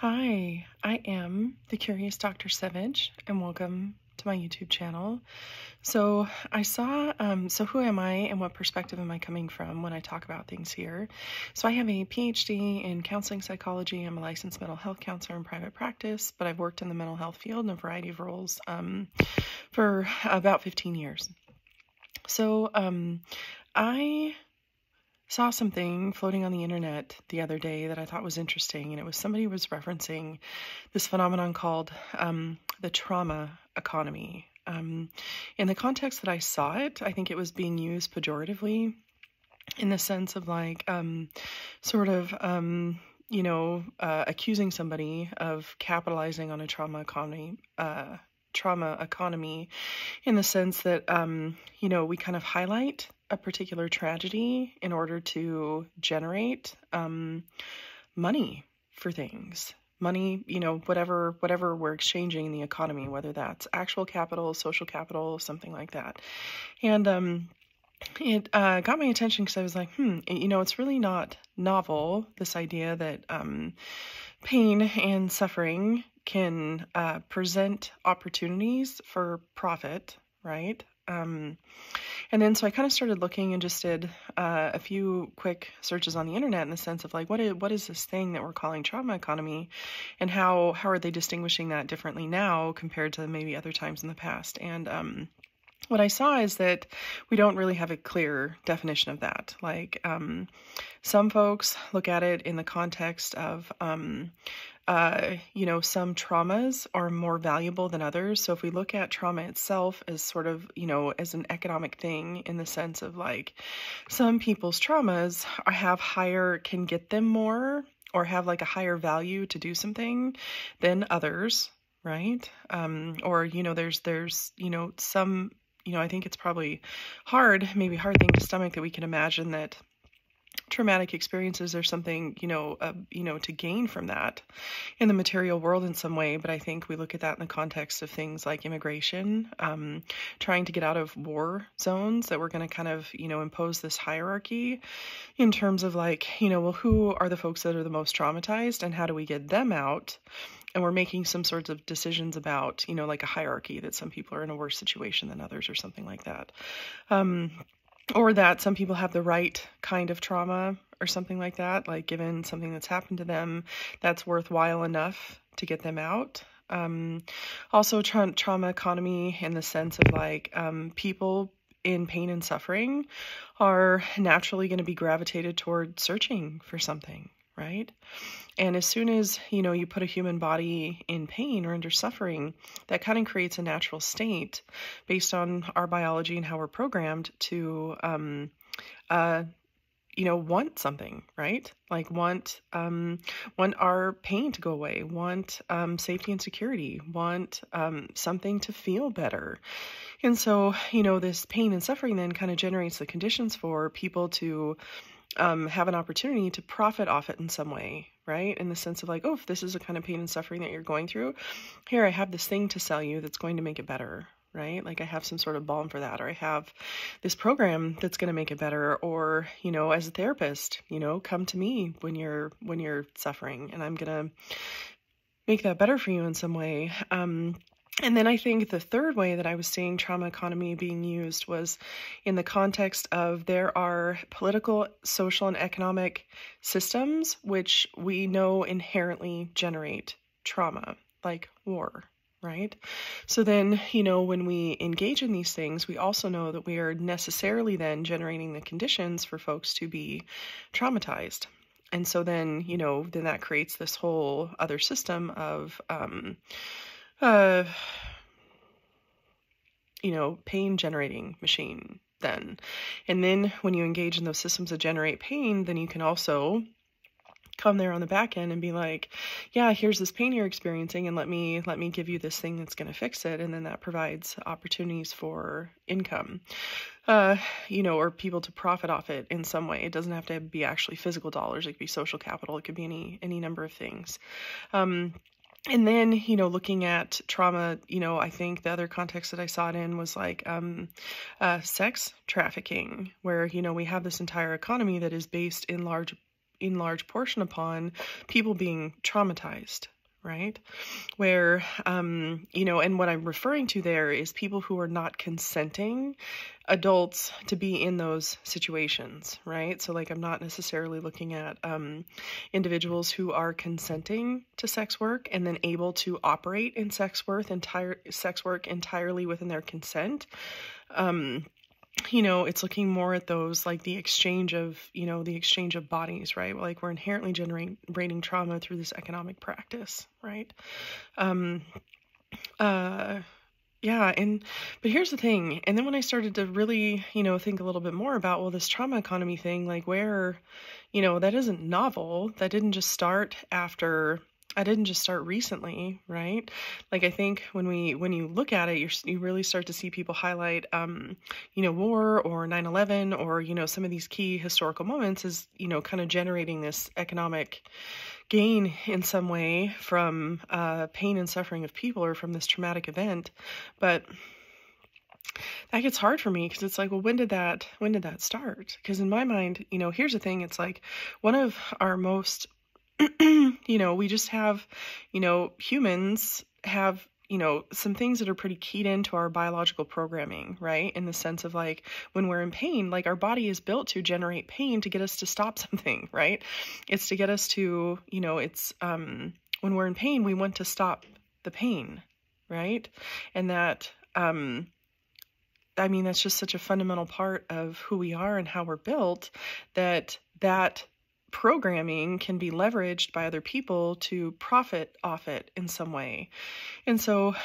Hi, I am The Curious Doctor Sevedge, and welcome to my YouTube channel. So I saw, who am I and what perspective am I coming from when I talk about things here? So I have a PhD in counseling psychology. I'm a licensed mental health counselor in private practice, but I've worked in the mental health field in a variety of roles for about 15 years. So I saw something floating on the internet the other day that I thought was interesting, and it was somebody was referencing this phenomenon called the trauma economy. In the context that I saw it, I think it was being used pejoratively in the sense of like accusing somebody of capitalizing on a trauma economy in the sense that, we kind of highlight a particular tragedy in order to generate money for things. Money, whatever we're exchanging in the economy, whether that's actual capital, social capital, something like that. And it got my attention because I was like, it's really not novel, this idea that pain and suffering can present opportunities for profit, right? And then so I kind of started looking and just did a few quick searches on the internet in the sense of like, what is this thing that we're calling trauma economy, and how are they distinguishing that differently now compared to maybe other times in the past? And what I saw is that we don't really have a clear definition of that. Like some folks look at it in the context of some traumas are more valuable than others. So if we look at trauma itself as sort of, as an economic thing in the sense of like some people's traumas can get them more or have like a higher value to do something than others, right? I think it's probably hard thing to stomach that we can imagine that traumatic experiences or something, to gain from that in the material world in some way. But I think we look at that in the context of things like immigration, trying to get out of war zones, that we're going to kind of, impose this hierarchy in terms of like, well, who are the folks that are the most traumatized and how do we get them out? And we're making some sorts of decisions about, like a hierarchy that some people are in a worse situation than others or something like that. Or that some people have the right kind of trauma or something like that, like given something that's happened to them, that's worthwhile enough to get them out. Also trauma economy in the sense of like people in pain and suffering are naturally going to be gravitated toward searching for something, right? And as soon as, you put a human body in pain or under suffering, that kind of creates a natural state based on our biology and how we're programmed to, want something, right? Like want our pain to go away, want safety and security, want something to feel better. And so, this pain and suffering then kind of generates the conditions for people to have an opportunity to profit off it in some way, right? In the sense of like, oh, if this is the kind of pain and suffering that you're going through, here, I have this thing to sell you that's going to make it better, right? Like I have some sort of balm for that, or I have this program that's going to make it better, or, as a therapist, come to me when you're suffering and I'm going to make that better for you in some way. And then I think the third way that I was seeing trauma economy being used was in the context of there are political, social, and economic systems which we know inherently generate trauma, like war, right? So then, when we engage in these things, we also know that we are necessarily then generating the conditions for folks to be traumatized. And so then, then that creates this whole other system of pain generating machine then. And then when you engage in those systems that generate pain, then you can also come there on the back end and be like, yeah, here's this pain you're experiencing, and let me give you this thing that's going to fix it. And then that provides opportunities for income, or people to profit off it in some way. It doesn't have to be actually physical dollars. It could be social capital. It could be any number of things. And then, looking at trauma, I think the other context that I saw it in was like sex trafficking, where, we have this entire economy that is based in large in large portion upon people being traumatized, right? Where, you know, and what I'm referring to there is people who are not consenting adults to be in those situations, right? So like, I'm not necessarily looking at individuals who are consenting to sex work and then able to operate in sex work entirely within their consent. You know, it's looking more at those, like the exchange of, you know, the exchange of bodies, right? Like we're inherently generating trauma through this economic practice, right? Yeah, but here's the thing. And then when I started to really, you know, think a little bit more about, well, this trauma economy thing, like where, you know, that isn't novel. That didn't just start after... I didn't just start recently, right? Like I think when you look at it, you really start to see people highlight, you know, war or 9/11 or, you know, some of these key historical moments is, you know, kind of generating this economic gain in some way from pain and suffering of people or from this traumatic event. But that gets hard for me because it's like, well, when did that start? Because in my mind, you know, here's the thing. It's like one of our most you know, we just have, you know, humans have, you know, some things that are pretty keyed into our biological programming, right? In the sense of like, when we're in pain, like our body is built to generate pain to get us to stop something, right? It's to get us to, you know, it's, when we're in pain, we want to stop the pain, right? And that, I mean, that's just such a fundamental part of who we are and how we're built that programming can be leveraged by other people to profit off it in some way. And so,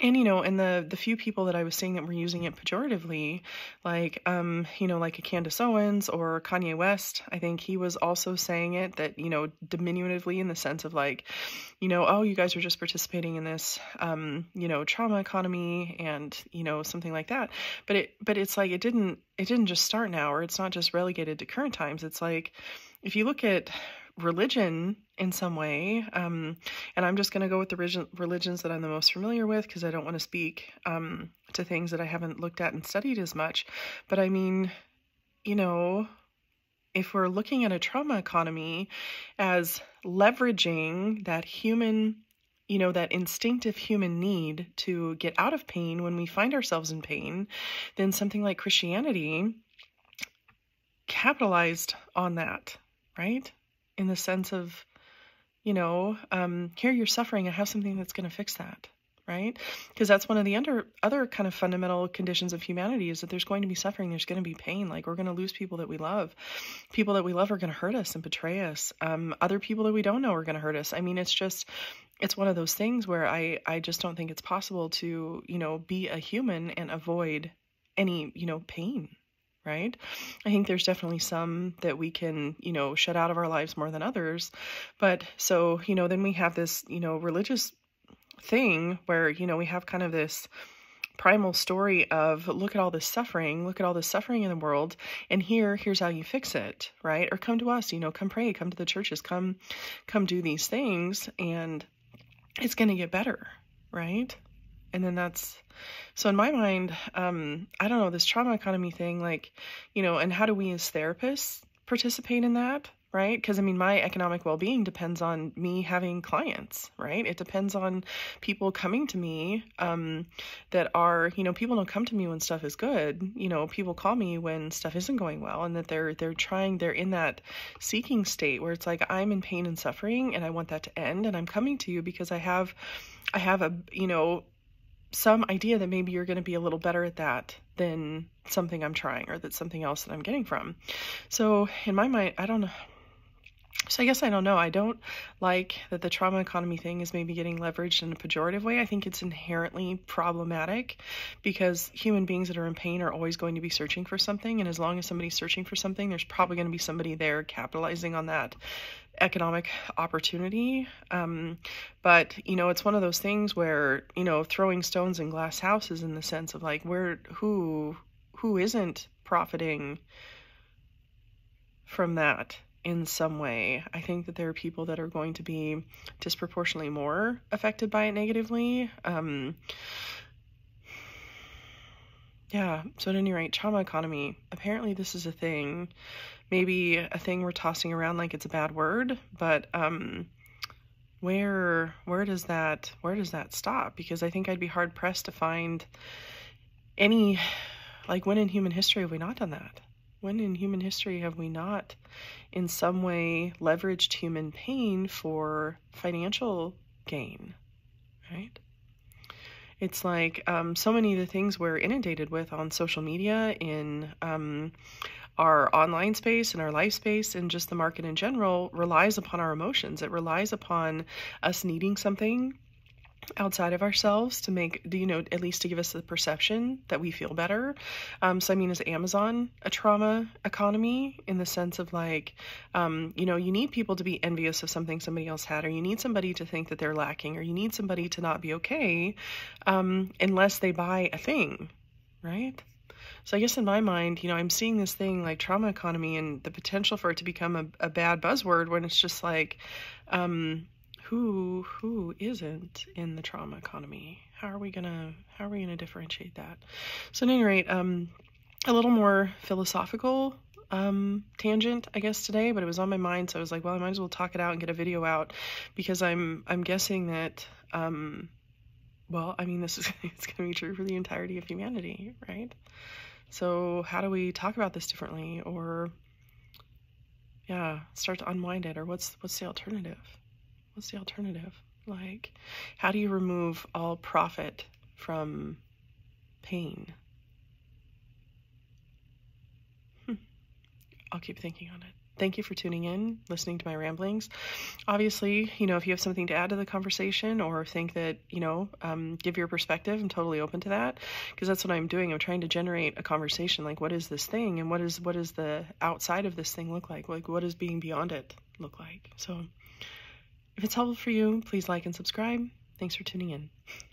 and, you know, and the few people that I was seeing that were using it pejoratively, like, you know, like a Candace Owens or Kanye West, I think he was also saying it that, you know, diminutively in the sense of like, you know, oh, you guys are just participating in this, you know, trauma economy and, you know, something like that. But it's like, it didn't just start now, or it's not just relegated to current times. It's like, if you look at religion in some way, and I'm just going to go with the religions that I'm the most familiar with because I don't want to speak to things that I haven't looked at and studied as much. But I mean, you know, if we're looking at a trauma economy as leveraging that human, you know, that instinctive human need to get out of pain when we find ourselves in pain, then something like Christianity capitalized on that, right? In the sense of, you know, here you're suffering, I have something that's going to fix that, right? Because that's one of the other kind of fundamental conditions of humanity is that there's going to be suffering, there's going to be pain. Like we're going to lose people that we love. People that we love are going to hurt us and betray us. Other people that we don't know are going to hurt us. I mean, it's just, it's one of those things where I just don't think it's possible to, you know, be a human and avoid any, you know, pain. Right? I think there's definitely some that we can, you know, shut out of our lives more than others. But so, you know, then we have this, you know, religious thing where, you know, we have kind of this primal story of look at all this suffering in the world. And here's how you fix it. Right? Or come to us, you know, come pray, come to the churches, come do these things and it's going to get better. Right? And then that's, so in my mind, I don't know, this trauma economy thing, like, you know, and how do we as therapists participate in that, right? Because, I mean, my economic well-being depends on me having clients, right? It depends on people coming to me that are, you know, people don't come to me when stuff is good. You know, people call me when stuff isn't going well and that they're in that seeking state where it's like, I'm in pain and suffering and I want that to end and I'm coming to you because I have a, you know, some idea that maybe you're going to be a little better at that than something I'm trying or that's something else that I'm getting from. So in my mind, I don't know. So I guess I don't know. I don't like that the trauma economy thing is maybe getting leveraged in a pejorative way. I think it's inherently problematic because human beings that are in pain are always going to be searching for something. And as long as somebody's searching for something, there's probably going to be somebody there capitalizing on that economic opportunity. But, you know, it's one of those things where, you know, throwing stones in glass houses in the sense of like, who isn't profiting from that? In some way, I think that there are people that are going to be disproportionately more affected by it negatively. Yeah, so at any rate, trauma economy, apparently this is a thing maybe a thing we're tossing around like it's a bad word, but where does that stop? Because I think I'd be hard pressed to find any, like, when in human history have we not done that? When in human history have we not in some way leveraged human pain for financial gain, right? It's like so many of the things we're inundated with on social media, in our online space, in our life space, and just the market in general relies upon our emotions. It relies upon us needing something outside of ourselves to make, you know, at least to give us the perception that we feel better. So I mean, is Amazon a trauma economy in the sense of like, you know, you need people to be envious of something somebody else had, or you need somebody to think that they're lacking, or you need somebody to not be okay, unless they buy a thing, right? So I guess in my mind, you know, I'm seeing this thing like trauma economy and the potential for it to become a bad buzzword when it's just like, who isn't in the trauma economy? How are we gonna differentiate that? So at any rate, a little more philosophical tangent, I guess, today, but it was on my mind, so I was like, well, I might as well talk it out and get a video out, because I'm guessing that well, I mean, it's gonna be true for the entirety of humanity, right? So how do we talk about this differently, or yeah, start to unwind it, or what's the alternative? What's the alternative? Like, how do you remove all profit from pain? I'll keep thinking on it. Thank you for tuning in, listening to my ramblings. Obviously, you know, if you have something to add to the conversation, or think that, you know, give your perspective, I'm totally open to that, because that's what I'm doing. I'm trying to generate a conversation. Like, what is this thing? And what is the outside of this thing look like? Like, what is being beyond it look like? So if it's helpful for you, please like and subscribe. Thanks for tuning in.